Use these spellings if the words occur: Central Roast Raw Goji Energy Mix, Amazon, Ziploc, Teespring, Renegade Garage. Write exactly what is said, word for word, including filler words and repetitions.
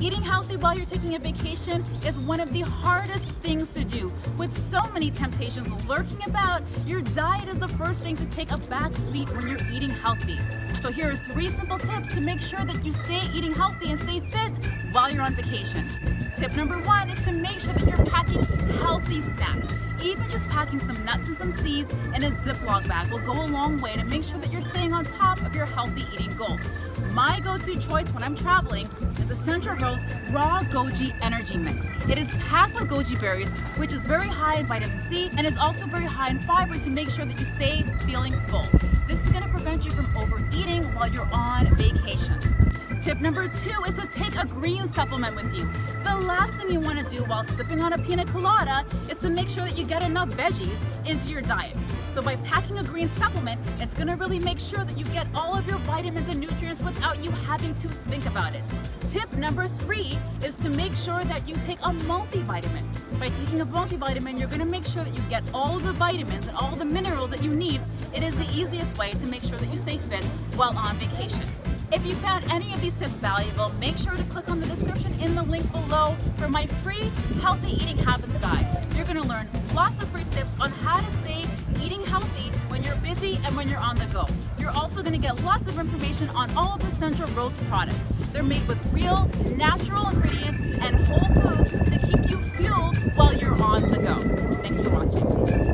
Eating healthy while you're taking a vacation is one of the hardest things to do. With so many temptations lurking about, your diet is the first thing to take a back seat when you're eating healthy. So here are three simple tips to make sure that you stay eating healthy and stay fit while you're on vacation. Tip number one is to make sure that you're packing healthy snacks. Even just packing some nuts and some seeds in a Ziploc bag will go a long way to make sure that you're staying on top of your healthy eating goals. My go-to choice when I'm traveling is the Central Roast Raw Goji Energy Mix. It is packed with goji berries, which is very high in vitamin C and is also very high in fiber to make sure that you stay feeling full. This is going to prevent you from overeating while you're on vacation. Tip number two is to take a green supplement with you. The last thing you want to do while sipping on a pina colada is to make sure that you get enough veggies into your diet. So by packing a green supplement, it's going to really make sure that you get all of your vitamins and nutrients without you having to think about it. Tip number three is to make sure that you take a multivitamin. By taking a multivitamin, you're going to make sure that you get all the vitamins and all the minerals that you need. It is the easiest way to make sure that you stay fit while on vacation. If you found any of these tips valuable, make sure to click on the description in the link below for my free Healthy Eating Habits Guide. You're going to learn lots of free tips on how to stay eating healthy when you're busy and when you're on the go. You're also going to get lots of information on all of the Central Roast products. They're made with real, natural ingredients and whole foods to keep you fueled while you're on the go. Thanks for watching.